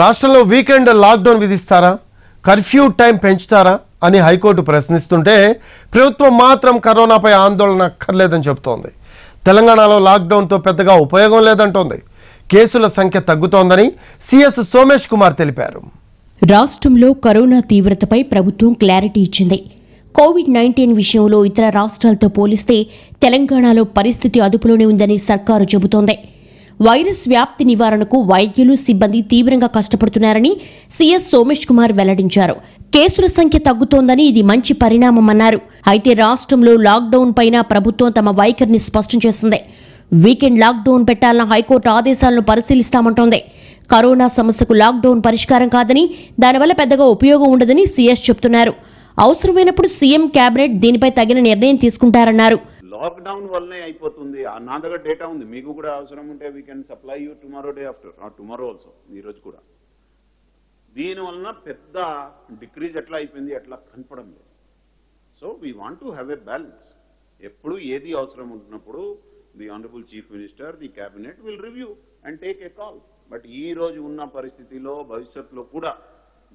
రాష్ట్రంలో weekend lockdown విధిస్తారా curfew time పెంచుతారా అని హైకోర్టు ప్రశ్నిస్తుంటే ప్రభుత్వం మాత్రం కరోనాపై ఆందోళన అక్కర్లేదని చెప్తోంది. తెలంగాణలో లాక్ డౌన్ తో పెద్దగా ఉపయోగం లేదంటోంది. కేసుల సంఖ్య తగ్గుతోందని సిఎస్ సోమేష్ కుమార్ తెలిపారు. రాష్ట్రంలో కరోనా తీవ్రతపై ప్రభుత్వం క్లారిటీ ఇచ్చింది. కోవిడ్-19 విషయంలో ఇతర రాష్ట్రాలతో పోలిస్తే తెలంగాణలో పరిస్థితి అదుపులోనే ఉందని సర్కారు చెబుతోంది. వైరస్ వ్యాప్తి నివారణకు వైద్యులు సిబ్బంది తీవ్రంగా కష్టపడుతున్నారని సిఎస్ సోమేష్ కుమార్ వెల్లడించారు. కేసుల సంఖ్య తగ్గుతోందని ఇది మంచి పరిణామమన్నారు. అయితే రాష్ట్రంలో లాక్డౌన్ పైన ప్రభుత్వం తమ వైఖరిని స్పష్టం చేసింది. వీకెండ్ లాక్డౌన్ పెట్టాలన్న హైకోర్టు ఆదేశాలను పరిశీలిస్తామంటోంది. కరోనా సమస్యకు లాక్డౌన్ పరిష్కారం కాదని, దానివల్ల పెద్దగా ఉపయోగం ఉండదని సిఎస్ చెబుతున్నారు. అవసరమైనప్పుడు సీఎం కేబినెట్ దీనిపై తగిన నిర్ణయం తీసుకుంటారన్నారు. లాక్డౌన్ వల్లనే అయిపోతుంది. నా దగ్గర డేటా ఉంది, మీకు కూడా అవసరం ఉంటే we can supply you tomorrow day after or tomorrow also, ఈరోజు కూడా. దీనివలన పెద్ద డిక్రీజ్ ఎట్లా అయిపోయింది అట్లా కనపడం లేదు. So we want to have a balance. ఎప్పుడు ఏది అవసరం ఉంటున్నప్పుడు the honourable chief minister, the cabinet will review and take a call. But ఈ రోజు ఉన్న పరిస్థితిలో భవిష్యత్తులో కూడా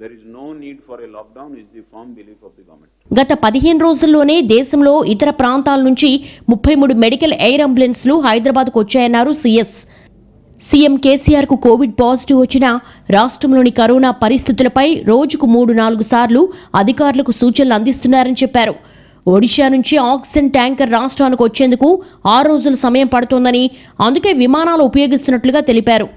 there is no need for a lockdown is the firm belief of the government. గత 15 రోజుల్లోనే దేశంలో ఇతర ప్రాంతాల నుంచి 33 మెడికల్ ఎయిర్ అంబులెన్స్లు హైదరాబాద్కు వచ్చాయన్నారు సిఎస్. సీఎం కేసీఆర్కు కోవిడ్ పాజిటివ్ వచ్చిన రాష్ట్రంలోని కరోనా పరిస్థితులపై రోజుకు 3-4 సార్లు అధికారులకు సూచనలు అందిస్తున్నారని చెప్పారు. ఒడిశా నుంచి ఆక్సిజన్ ట్యాంకర్ రాష్ట్రానికి వచ్చేందుకు 6 రోజుల సమయం పడుతోందని, అందుకే విమానాలు ఉపయోగిస్తున్నట్లుగా తెలిపారు.